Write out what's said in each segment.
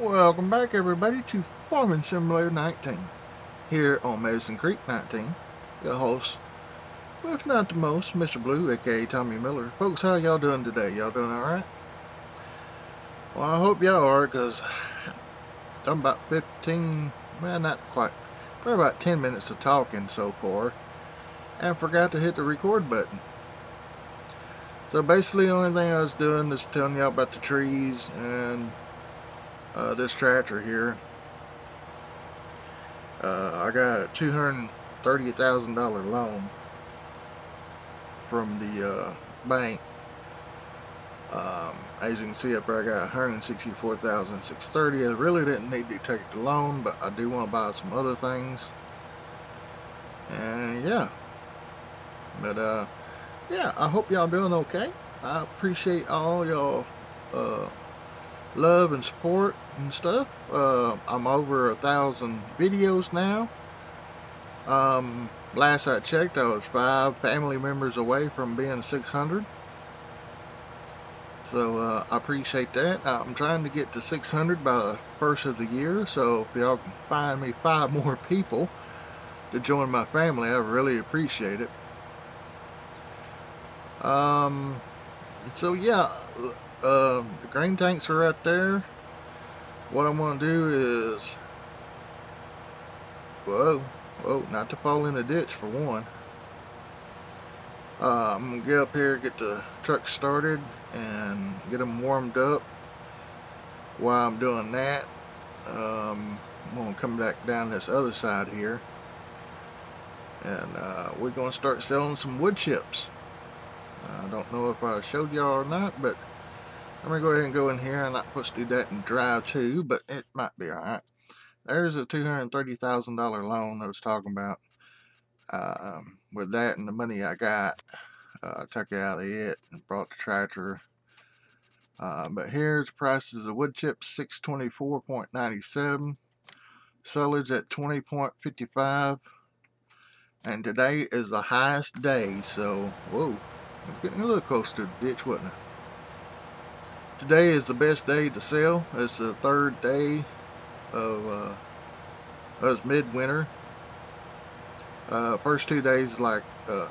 Welcome back, everybody, to Farming Simulator 19, here on Medicine Creek 19, the host, well, if not the most, Mr. Blue, aka Tommy Miller. Folks, how y'all doing today? Y'all doing alright? Well, I hope y'all are, because I'm about 15, well, not quite, probably about 10 minutes of talking so far, and forgot to hit the record button. So basically the only thing I was doing is telling y'all about the trees and this tractor here. I got a $230,000 loan from the bank. As you can see up there, I got $164,630. I really didn't need to take the loan, but I do want to buy some other things. And yeah, but yeah, I hope y'all doing okay. I appreciate all y'all love and support and stuff. I'm over 1,000 videos now. Last I checked, I was 5 family members away from being 600. So I appreciate that. I'm trying to get to 600 by the first of the year, so if y'all can find me 5 more people to join my family, I really appreciate it. So yeah, the grain tanks are right there. What I'm going to do is, whoa, not to fall in a ditch for one. I'm going to get up here, get the truck started, and get them warmed up. While I'm doing that, I'm going to come back down this other side here, and we're going to start selling some wood chips. I don't know if I showed y'all or not, but I'm going to go ahead and go in here. I'm not supposed to do that in drive too, but it might be alright. There's a $230,000 loan I was talking about. With that and the money I got, I took out of it and brought the tractor. But here's prices of wood chips: 624.97, sellage at 20.55, and today is the highest day. So, whoa, I'm getting a little close to the ditch, wasn't I? Today is the best day to sell. It's the third day of it's midwinter. First 2 days like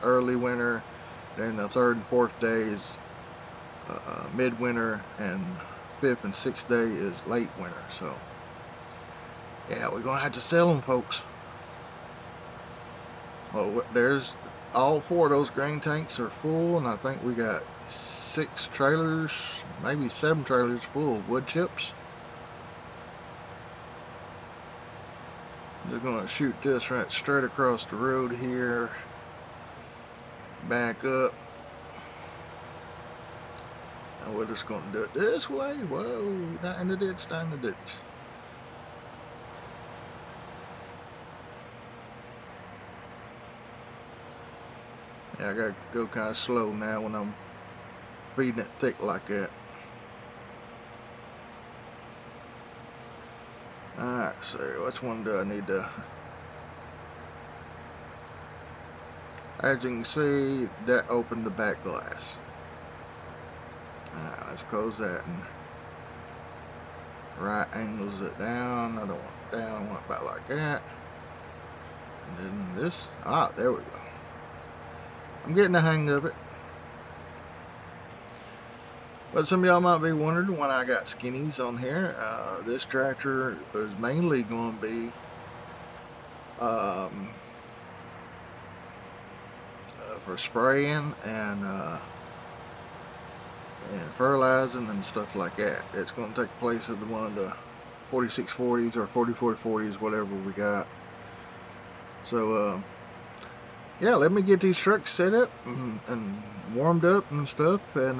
early winter, then the third and fourth days midwinter, and fifth and sixth day is late winter. So yeah, we're gonna have to sell them, folks. Well, there's all 4 of those grain tanks are full, and I think we got 6 trailers, maybe 7 trailers full of wood chips. They're going to shoot this right straight across the road here, back up, and we're just going to do it this way. Whoa, down the ditch, down the ditch. Yeah, I got to go kind of slow now when I'm feeding it thick like that. Alright, so which one do I need to... As you can see, that opened the back glass. Alright, let's close that and right angles it down. I don't want it down, I want it back like that. And then this, there we go. I'm getting the hang of it. But some of y'all might be wondering why I got skinnies on here. This tractor is mainly going to be for spraying and fertilizing and stuff like that. It's going to take place of one of the 4640s or 4440s, whatever we got. So yeah, let me get these trucks set up and warmed up and stuff, and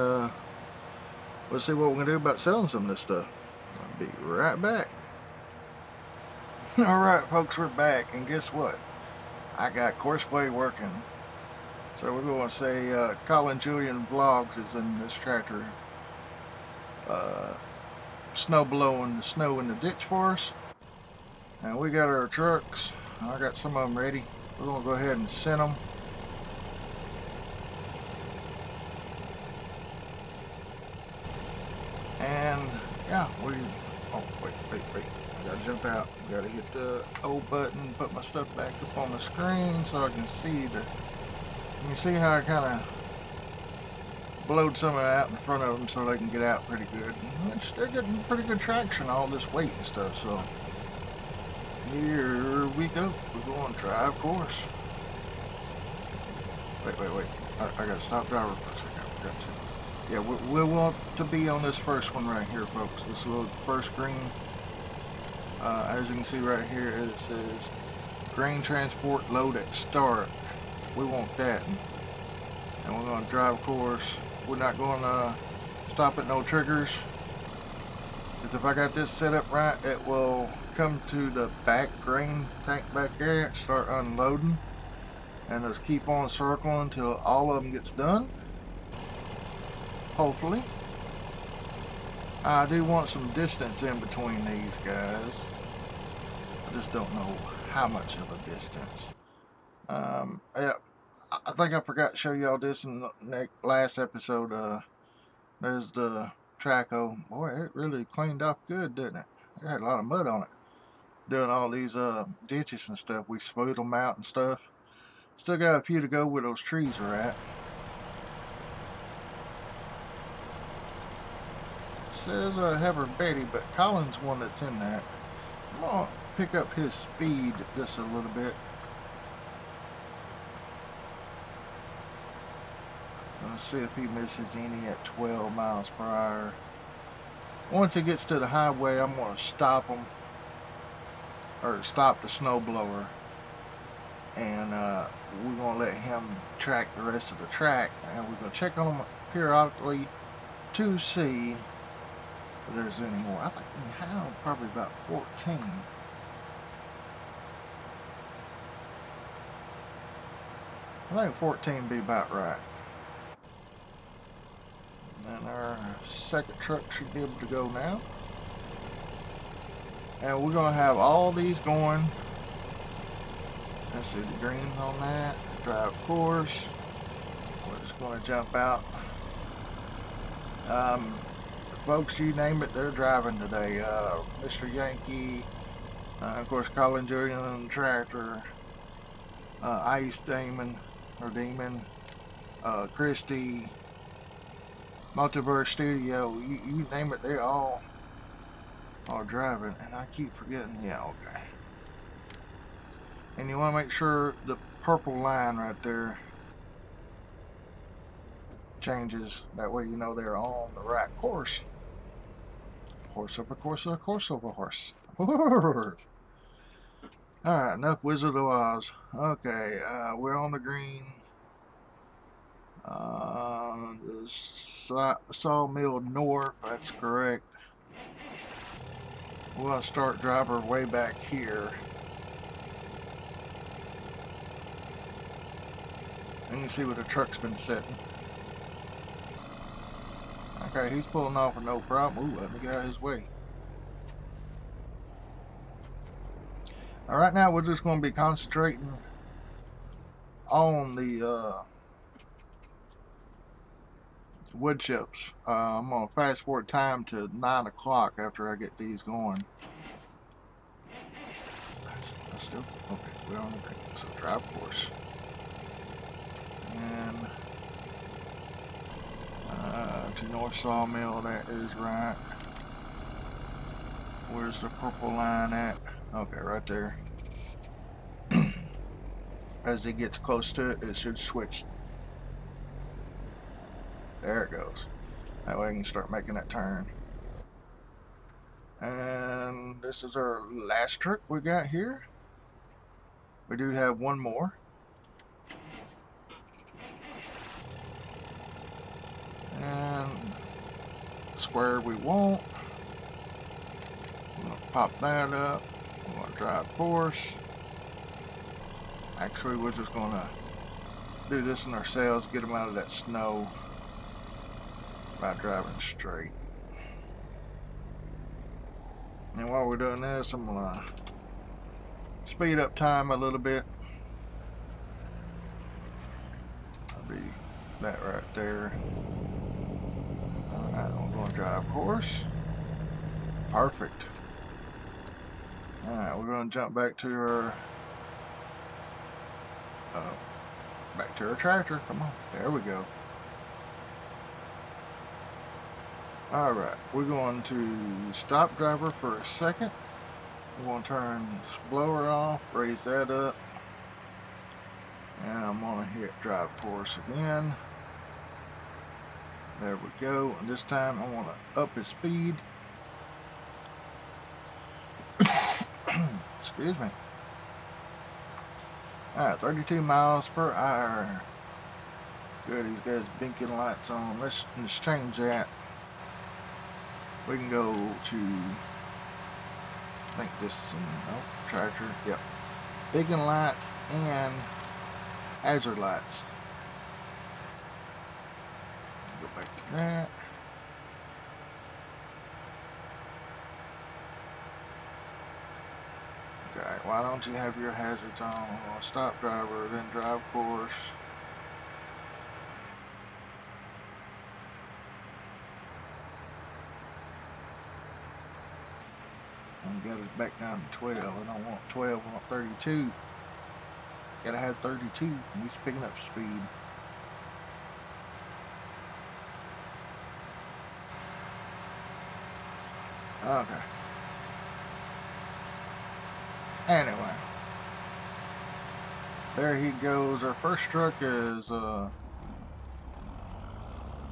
we'll see what we're gonna do about selling some of this stuff. I'll be right back. Alright, folks, we're back, and guess what? I got Courseplay working. So we're gonna say Colin Julian Vlogs is in this tractor. snow blowing the snow in the ditch for us. And we got our trucks. I got some of them ready. We're going to go ahead and send them. And yeah, we... Oh, wait. I got to jump out. I got to hit the O button, put my stuff back up on the screen so I can see the... You can see how I kind of blowed some of it out in front of them so they can get out pretty good. Which they're getting pretty good traction, all this weight and stuff, so... Here we go. We're going to drive course. Wait. I got to stop driver for a second. I forgot to. Yeah, we want to be on this first one right here, folks. This little first green. As you can see right here, it says grain transport load at start. We want that. And we're going to drive course. We're not going to stop at no triggers. Because if I got this set up right, it will... come to the back grain tank back there, start unloading, and just keep on circling until all of them gets done, hopefully. I do want some distance in between these guys. I just don't know how much of a distance. Yeah, I think I forgot to show y'all this in the last episode. There's the traco. Boy, it really cleaned up good, didn't it? It had a lot of mud on it. Doing all these ditches and stuff, we smoothed them out and stuff. Still got a few to go where those trees are at. It says Heather Betty, but Colin's one that's in that. I'm gonna pick up his speed just a little bit. Let's see if he misses any at 12 miles per hour. Once he gets to the highway, I'm gonna stop him. Or stop the snowblower, and we're gonna let him track the rest of the track, and we're gonna check on him periodically to see if there's any more. I think we have probably about 14. I think 14 would be about right. And then our second truck should be able to go now. And we're going to have all these going. Let's see the greens on that. Drive course. We're just going to jump out. Folks, you name it, they're driving today. Mr. Yankee. Of course, Colin Julian Tractor. Ice Daemon. Or Demon. Christy. Multiverse Studio. You name it, they're all... Or driving, and I keep forgetting. Yeah, okay. And you want to make sure the purple line right there changes. That way you know they're on the right course. Horse over course over course over horse. Alright, enough Wizard of Oz. Okay, we're on the green. Sawmill North, that's correct. We're going to start driver way back here. And you can see where the truck's been sitting. Okay, he's pulling off with no problem. Ooh, let me get out of his way. All right, now we're just going to be concentrating on the wood chips. I'm going to fast forward time to 9 o'clock after I get these going. That's still, okay, we're on the green, so drive course. And to North Sawmill, that is right. Where's the purple line at? Okay, right there. As it gets close to it, it should switch. There it goes. That way I can start making that turn. And this is our last trick we got here. We do have one more. And square we want. We're going to pop that up. We're going to drive course. Actually, we're just going to do this in ourselves, get them out of that snow. By driving straight. And while we're doing this, I'm gonna speed up time a little bit. That'll be that right there. Alright, I'm gonna drive course. Perfect. Alright, we're gonna jump back to our tractor. Come on. There we go. Alright, we're going to stop driver for a second. We're going to turn this blower off, raise that up, and I'm going to hit drive course again. There we go, and this time I want to up his speed. Excuse me. Alright, 32 miles per hour. Good, he's got his blinking lights on. Let's change that. We can go to, I think this is tractor, yep. Beacon lights and hazard lights. Go back to that. Okay, why don't you have your hazards on? Well, stop driver, then drive course. Got us back down to 12. I don't want 12, I want 32. Gotta have 32. He's picking up speed. Okay. Anyway. There he goes. Our first truck is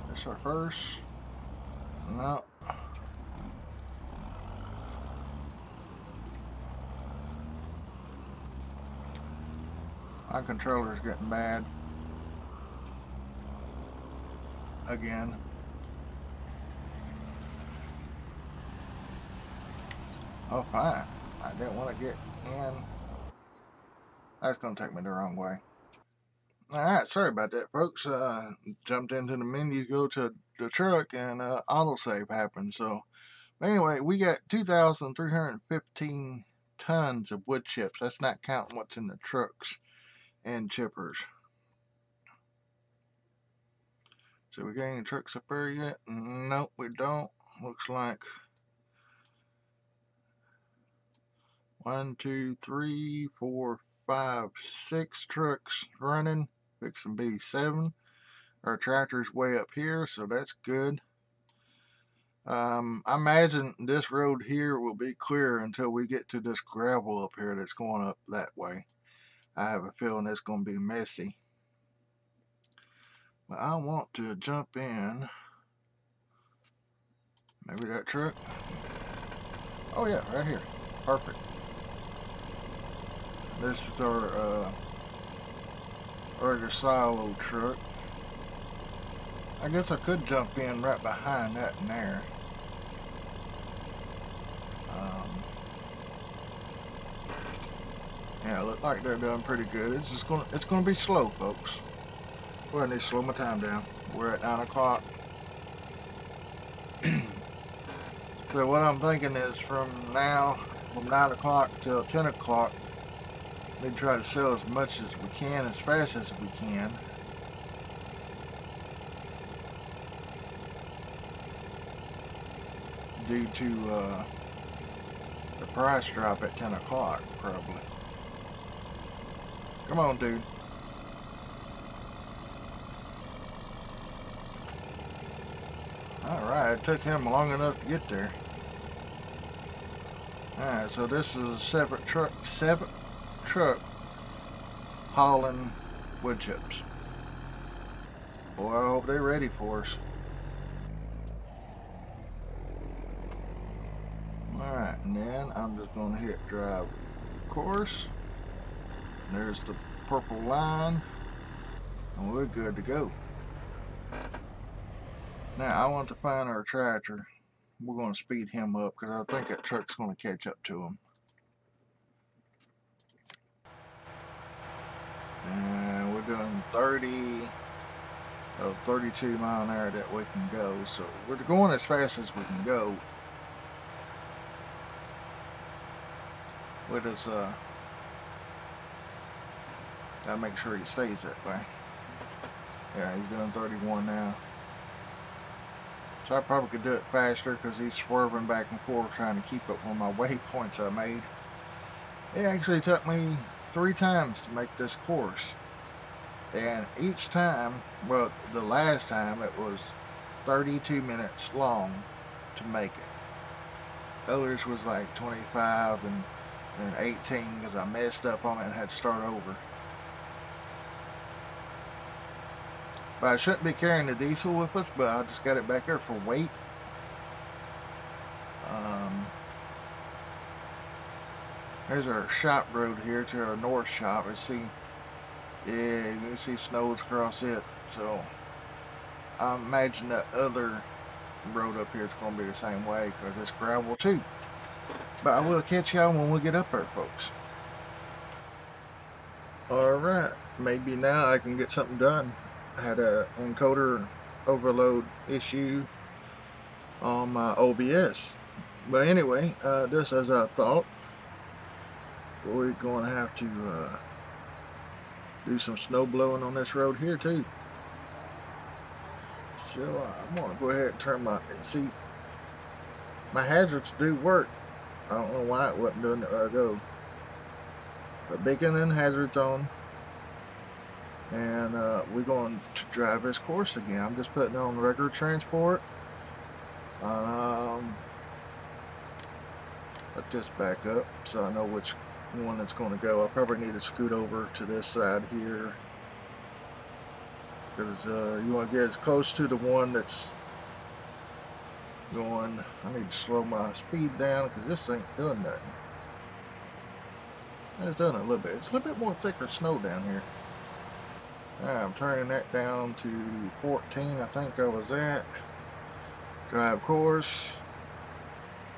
that's our first. No. My controller's getting bad again. Oh, fine. I didn't want to get in. That's going to take me the wrong way. Alright, sorry about that, folks. Jumped into the menu, go to the truck, and autosave happened. So, but anyway, we got 2,315 tons of wood chips. That's not counting what's in the trucks and chippers. So we got any trucks up there yet? Nope, we don't. Looks like 6 trucks running. Fixing B 7. Our tractor's way up here, so that's good. I imagine this road here will be clear until we get to this gravel up here that's going up that way. I have a feeling it's going to be messy. But I want to jump in. Maybe that truck. Oh yeah, right here. Perfect. This is our regular silo truck. I guess I could jump in right behind that in there. Yeah, it looked like they're doing pretty good. It's just gonna be slow, folks. Well, I need to slow my time down. We're at 9 o'clock. So what I'm thinking is from 9 o'clock till 10 o'clock, we try to sell as much as we can, as fast as we can. Due to the price drop at 10 o'clock, probably. Come on, dude. Alright, it took him long enough to get there. Alright, so this is a separate truck hauling wood chips. Boy, I hope they're ready for us. Alright, and then I'm just gonna hit drive course. There's the purple line, and we're good to go. Now I want to find our tractor. We're going to speed him up because I think that truck's going to catch up to him. And we're doing 32 mile an hour that we can go. So we're going as fast as we can go. with his, gotta make sure he stays that way. Yeah, he's doing 31 now. So I probably could do it faster because he's swerving back and forth trying to keep up with my waypoints I made. It actually took me 3 times to make this course. And each time, well, the last time it was 32 minutes long to make it. Others was like 25 and 18 because I messed up on it and had to start over. But I shouldn't be carrying the diesel with us, but I just got it back there for weight. There's our shop road here to our north shop. You see, yeah, you can see snows across it. So I imagine the other road up here is going to be the same way because it's gravel too. But I will catch y'all when we get up there, folks. Alright, maybe now I can get something done. I had an encoder overload issue on my OBS. But anyway, just as I thought, we're going to have to do some snow blowing on this road here too. So I'm going to go ahead and turn my... See, my hazards do work. I don't know why it wasn't doing it where I go. But beacon and hazards on. And we're going to drive this course again. I'm just putting on regular transport. Put this back up so I know which one it's going to go. I probably need to scoot over to this side here because you want to get as close to the one that's going. I need to slow my speed down because this ain't doing nothing. It's doing a little bit. It's a little bit more thicker snow down here. I'm turning that down to 14, I think I was at. Drive course.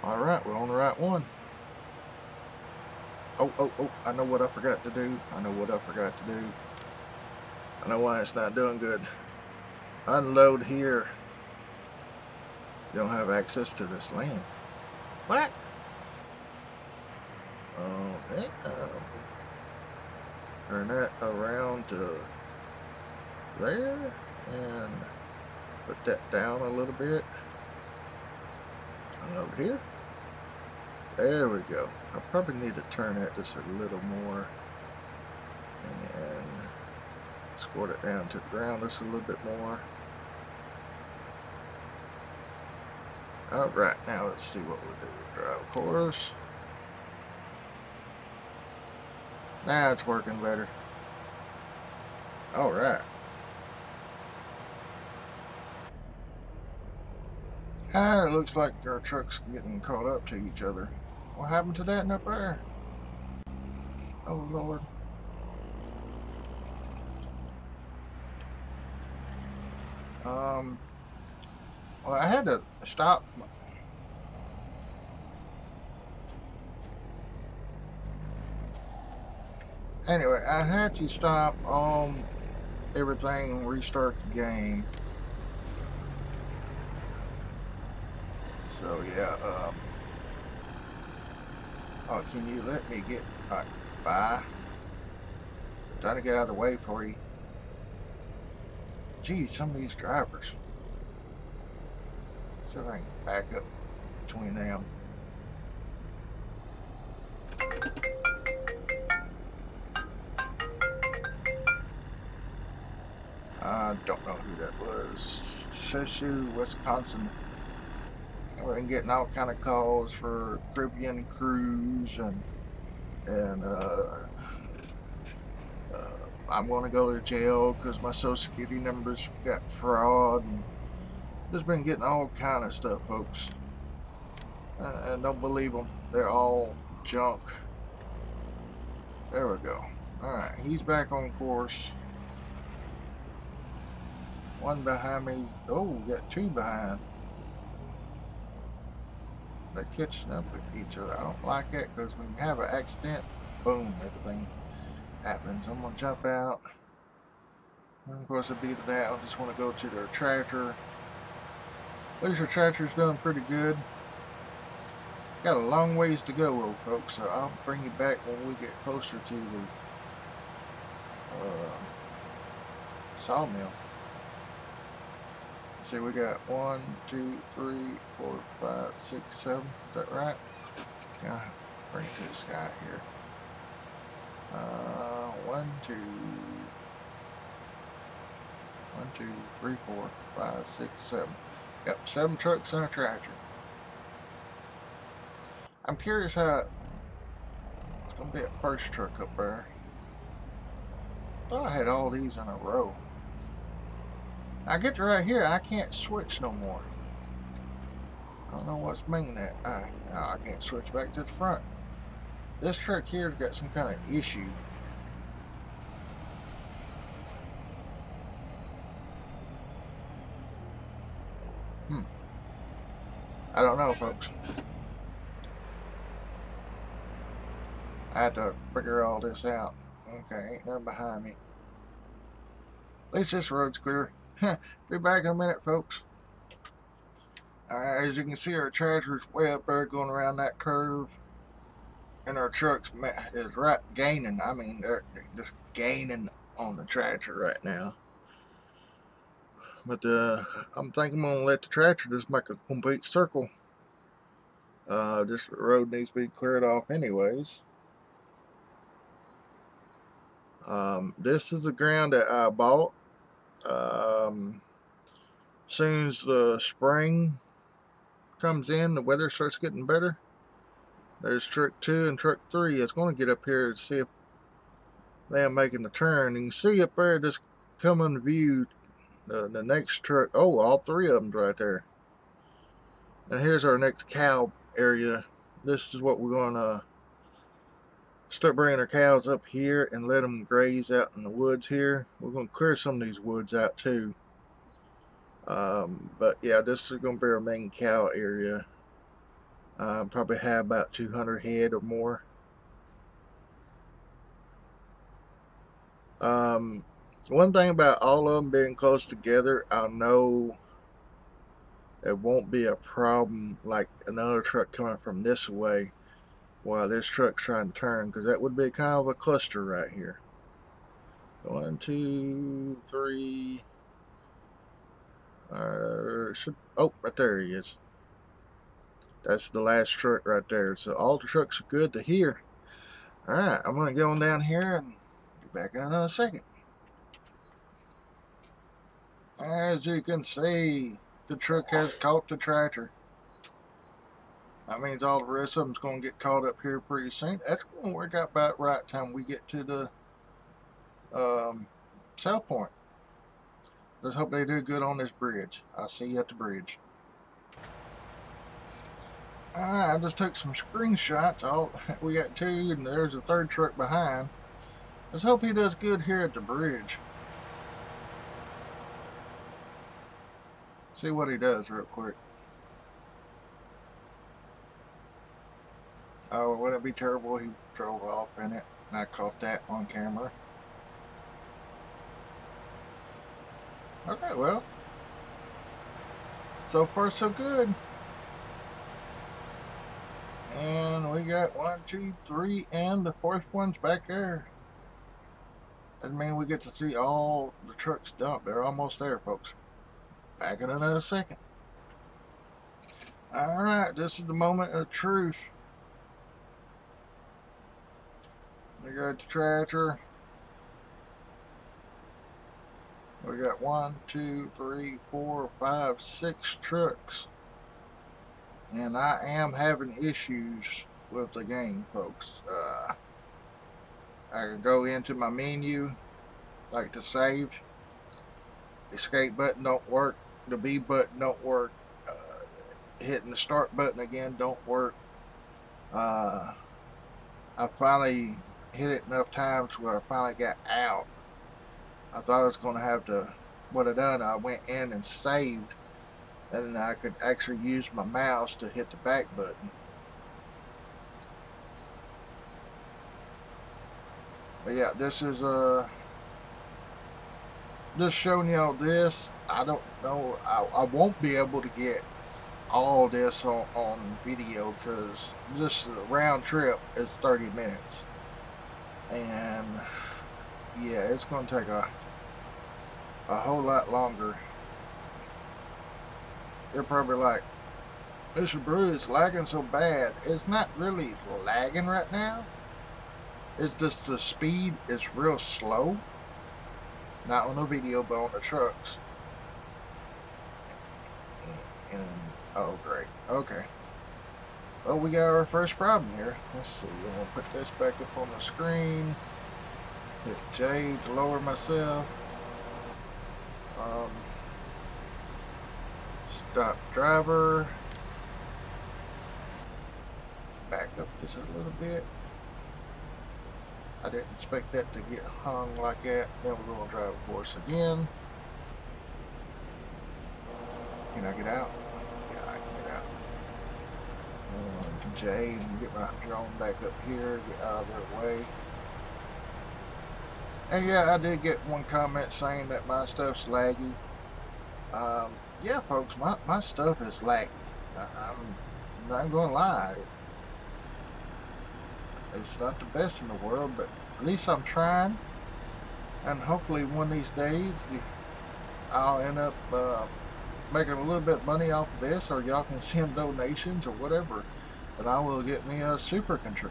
Alright, we're on the right one. Oh, I know what I forgot to do. I know why it's not doing good. Unload here. You don't have access to this land. What? Okay. Turn that around to there and put that down a little bit. And over here. There we go. I probably need to turn that just a little more and squirt it down to the ground just a little bit more. Alright, now let's see what we do. Drive course. Now it's working better. Alright. It looks like our trucks are getting caught up to each other. What happened to that up there? Oh Lord. Well, I had to stop. Anyway, I had to stop everything and restart the game. So yeah, oh, can you let me get by? I'm trying to get out of the way for you. Geez, some of these drivers. So I can back up between them. I don't know who that was. Cecil, Wisconsin. We've been getting all kind of calls for Caribbean cruise and I'm going to go to jail because my social security numbers got fraud, and just been getting all kind of stuff, folks. And don't believe them; they're all junk. There we go. All right, he's back on course. One behind me. Oh, we got 2 behind. They're catching up with each other. I don't like that because when you have an accident, boom, everything happens. I'm gonna jump out. And of course, I beat it out. I just want to go to their tractor. At least their tractor's doing pretty good. got a long ways to go, old folks, so I'll bring you back when we get closer to the sawmill. Let's see, we got 1, 2, 3, 4, 5, 6, 7. Is that right? Gotta bring it to the sky here. 1, 2, 3, 4, 5, 6, 7. Yep, 7 trucks and a tractor. I'm curious how it's gonna be a first truck up there. Thought I had all these in a row. I get to right here, I can't switch no more. I don't know what's making that. I can't switch back to the front. This truck here's got some kind of issue. I don't know, folks. I had to figure all this out. Okay, ain't nothing behind me. At least this road's clear. Be back in a minute, folks. As you can see, our tractor's way up there going around that curve. And our truck's is right gaining. I mean, they're just gaining on the tractor right now. But I'm thinking I'm going to let the tractor just make a complete circle. This road needs to be cleared off anyways. This is the ground that I bought. Soon as the spring comes in, the weather starts getting better. There's truck 2 and truck 3. It's going to get up here to see if they're making the turn. You can see up there just coming viewed. The next truck, oh, all 3 of them's right there. And here's our next cow area. This is what we're gonna start bringing our cows up here and let them graze out in the woods here. We're gonna clear some of these woods out too. But yeah, this is gonna be our main cow area. Probably have about 200 head or more. One thing about all of them being close together, I know it won't be a problem like another truck coming from this way while this truck's trying to turn, because that would be kind of a cluster right here. 1, 2, 3. Oh, right there he is. That's the last truck right there. So all the trucks are good to here. All right, I'm going to go on down here and be back in another second. As you can see, the truck has caught the tractor. That means all the rest of them's going to get caught up here pretty soon. That's going to work out about right time we get to the sell point. Let's hope they do good on this bridge. I'll see you at the bridge. Alright, I just took some screenshots. We got 2 and there's a 3rd truck behind. Let's hope he does good here at the bridge. See what he does real quick. Oh, wouldn't it be terrible? He drove off in it and I caught that on camera. Okay, well, so far so good. And we got 1, 2, 3 and the 4th one's back there. That means we get to see all the trucks dumped. They're almost there, folks. Back in another second. Alright, this is the moment of truth. We got the tractor. We got 1, 2, 3, 4, 5, 6 trucks. And I am having issues with the game, folks. I can go into my menu, like to save. Escape button don't work. The B button don't work. Hitting the start button again don't work. I finally hit it enough times where I finally got out. I thought I was going to have to, what I done, I went in and saved, and then I could actually use my mouse to hit the back button. But yeah, this is just showing y'all this. I don't know, I won't be able to get all this on video, because just the round trip is 30 minutes. And yeah, it's going to take a whole lot longer. They're probably like, Mr. Blue, it's lagging so bad. It's not really lagging right now. It's just the speed is real slow. Not on the video, but on the trucks. And oh, great. Okay. Well, we got our first problem here. Let's see. I'm going to put this back up on the screen. Hit J to lower myself. Stop driver. Back up just a little bit. I didn't expect that to get hung like that. Then we're going to drive a course again. Can I get out? Yeah, I can get out. J, and get my drone back up here. Get out of their way. And yeah, I did get one comment saying that my stuff's laggy. Yeah, folks, my stuff is laggy. I'm not going to lie. It's not the best in the world, but at least I'm trying, and hopefully one of these days I'll end up making a little bit of money off of this, or y'all can send donations or whatever, and I will get me a super computer,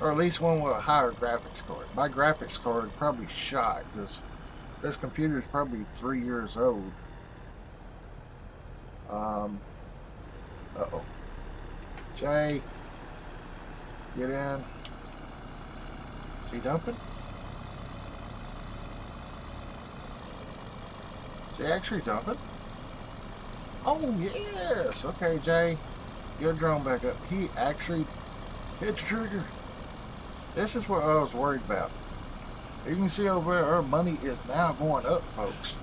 or at least one with a higher graphics card. My graphics card probably shot. This computer is probably 3 years old. Uh-oh. Jay, get in. Is he dumping? Is he actually dumping? Oh, yes! Okay, Jay. Get your drone back up. He actually hit the trigger. This is what I was worried about. You can see over there, our money is now going up, folks.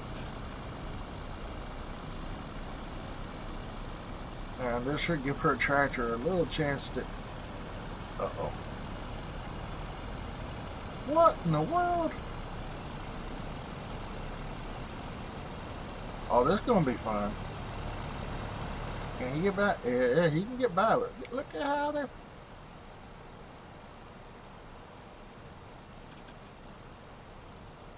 And this should give her tractor a little chance to... Uh-oh. What in the world? Oh, this is going to be fun. Can he get by? Yeah, he can get by with it. Look at how they...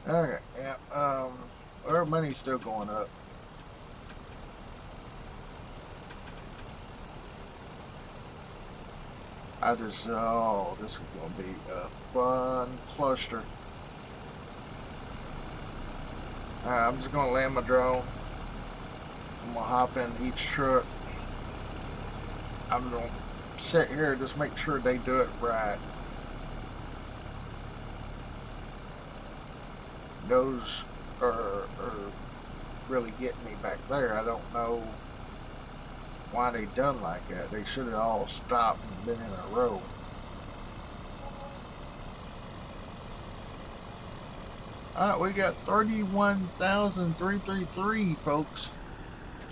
Okay, yeah, our money's still going up. I just, oh, this is going to be a fun cluster. Alright, I'm just going to land my drone. I'm going to hop in each truck. I'm going to sit here and just make sure they do it right. Those are really getting me back there. I don't know why they done like that. They should have all stopped and been in a row. Alright, we got 31,333, folks.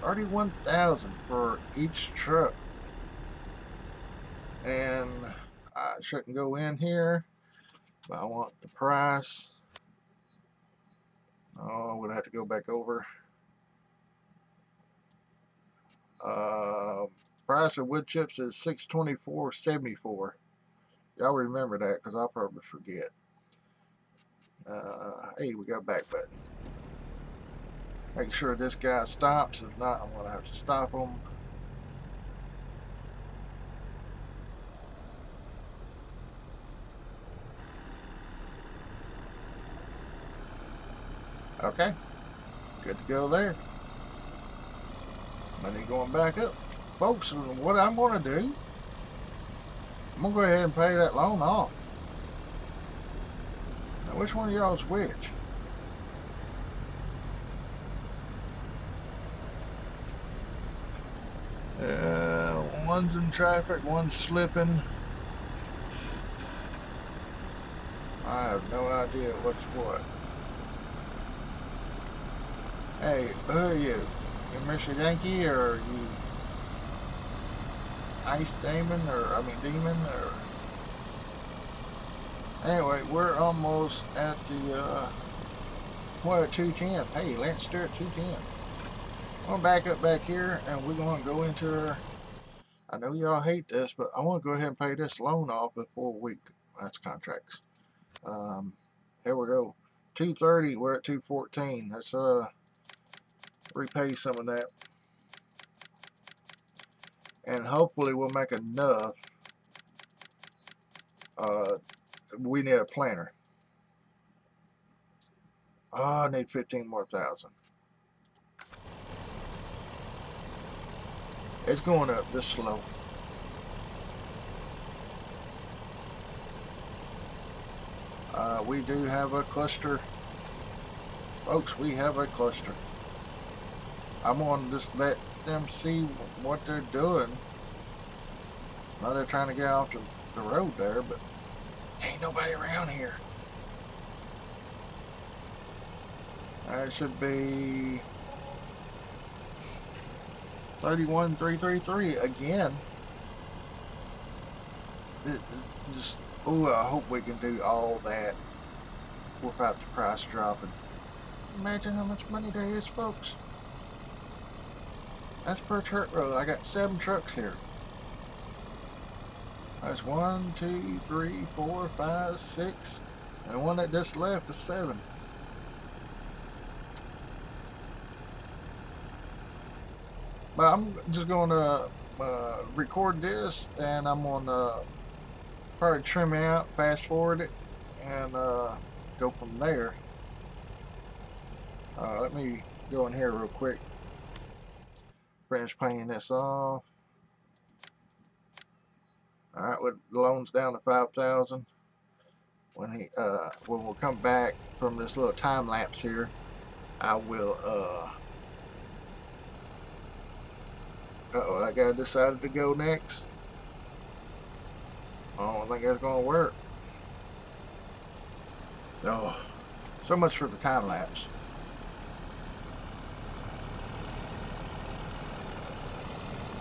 31,000 for each truck. And I shouldn't go in here, but I want the price. Oh, I would have to go back over. Price of wood chips is $624.74. Y'all remember that, because I'll probably forget. Hey, we got back button. Make sure this guy stops. If not, I'm gonna have to stop him. Okay, good to go there. Money going back up. Folks, what I'm going to do, I'm going to go ahead and pay that loan off. Now, which one of y'all is which? One's in traffic, one's slipping. I have no idea what's what. Hey, who are you? You Mr. Yankee, or you Ice Daemon, or I mean Demon, or Anyway, we're almost at the, well, 210. Hey, Lance Stewart, 210. We're back up back here, and we're going to go into our, I know y'all hate this, but I want to go ahead and pay this loan off before a week. That's contracts. Here we go. 230, we're at 214. Let's repay some of that. And hopefully we'll make enough. We need a planter. Oh, I need 15 more thousand. It's going up this slow. We do have a cluster. Folks, we have a cluster. I'm gonna just let them see what they're doing. Now they're trying to get off the road there, but ain't nobody around here. That should be 31,333 again. Just, oh, I hope we can do all that without the price dropping. Imagine how much money that is, folks. That's per truck road. I got 7 trucks here. That's 1, 2, 3, 4, 5, 6, and the one that just left is 7. But I'm just going to record this, and I'm going to probably trim it out, fast forward it, and go from there. Let me go in here real quick. Finish paying this off. All right, with loans down to 5,000. When we'll come back from this little time lapse here, I will. I got decided to go next. I don't think that's gonna work. Oh, so much for the time lapse.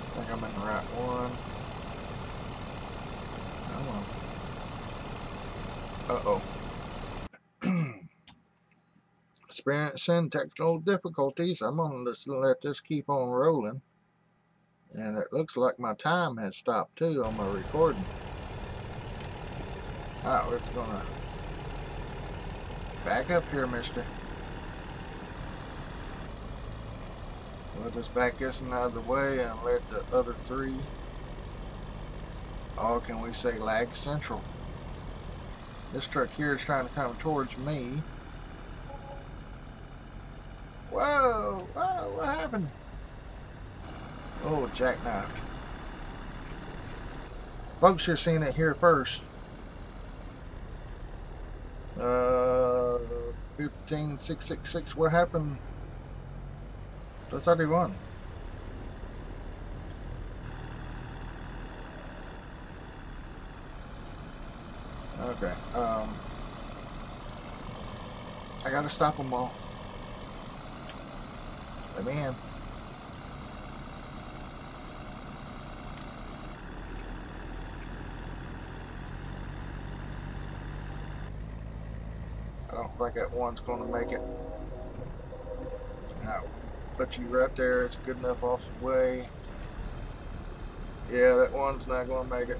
I think I'm in the right one. Uh-oh. Experiencing technical difficulties. I'm going to just let this keep on rolling. And it looks like my time has stopped too on my recording. Alright, we're going to back up here, mister. We'll just back this one out of the way and let the other 3. Oh, can we say lag central? This truck here is trying to come towards me. Whoa! Whoa! What happened? Oh, jackknifed. Folks, you're seeing it here first. 15666. What happened to 31? Okay, I gotta stop them all. Let me in. I don't think that one's gonna make it. I'll put you right there. It's good enough off the way. Yeah, that one's not gonna make it.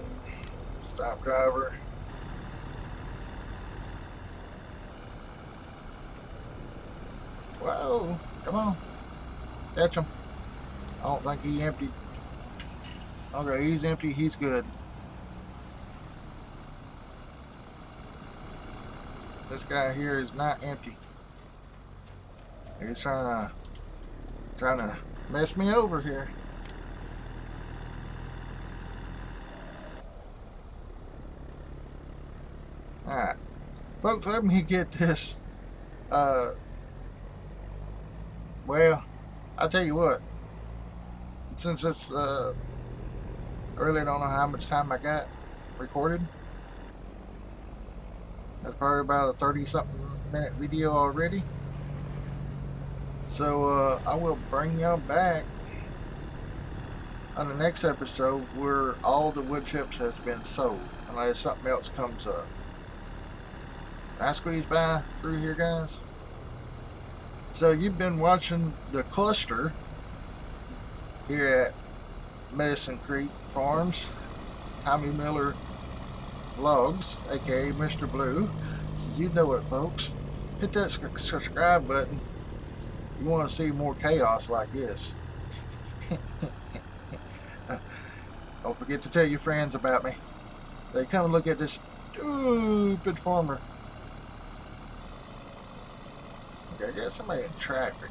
Stop driver. Whoa, come on. Catch him. I don't think he emptied. Okay, he's empty, he's good. This guy here is not empty. He's trying to mess me over here. Alright. Folks, let me get this well, I tell you what, since it's, I really don't know how much time I got recorded. That's probably about a 30-something minute video already. So, I will bring y'all back on the next episode where all the wood chips has been sold, unless something else comes up. I squeeze by through here, guys? So you've been watching the cluster here at Medicine Creek Farms, Tommy Miller Vlogs, aka Mr. Blue. You know it, folks. Hit that subscribe button. You want to see more chaos like this. Don't forget to tell your friends about me. They come and look at this stupid farmer. Okay, I got somebody in traffic.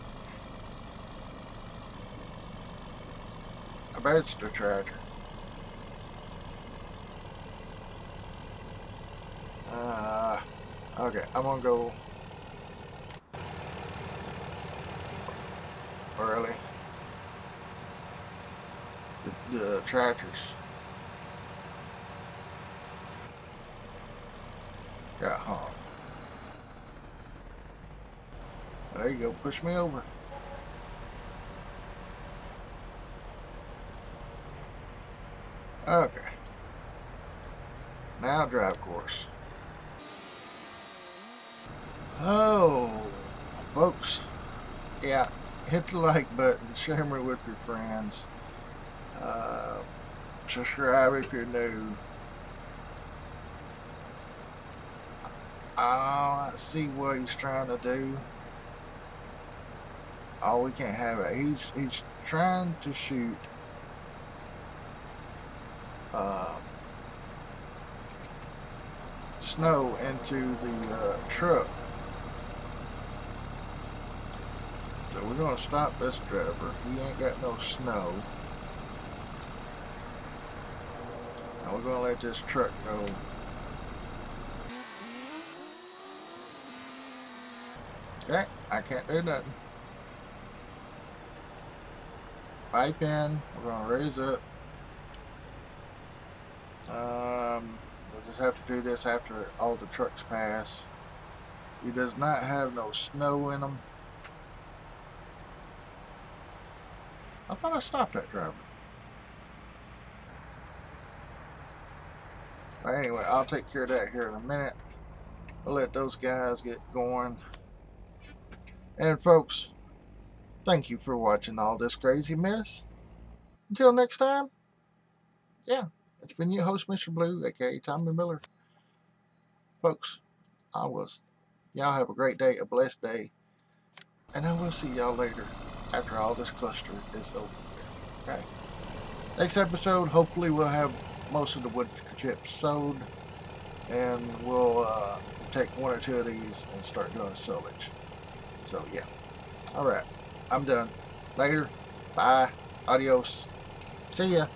I bet it's the tractor. Okay, I'm gonna go early. The tractors got home. There you go, push me over. Okay. Now drive course. Oh, folks, yeah, hit the like button, share me with your friends, subscribe if you're new. I see what he's trying to do. Oh, we can't have it. He's trying to shoot snow into the truck. So we're going to stop this driver. He ain't got no snow. Now we're going to let this truck go. Okay, I can't do nothing. Pipe in. We're going to raise up. We'll just have to do this after all the trucks pass. He does not have no snow in them. I thought I stopped that driver. But anyway, I'll take care of that here in a minute. We'll let those guys get going. And folks, thank you for watching all this crazy mess. Until next time, yeah, it's been your host, Mr. Blue, aka Tommy Miller. Folks, y'all have a great day, a blessed day, and I will see y'all later. After all this cluster is over here. Okay. Next episode, hopefully we'll have most of the wood chips sowed, and we'll take one or two of these and start doing silage. So yeah. Alright. I'm done. Later. Bye. Adios. See ya.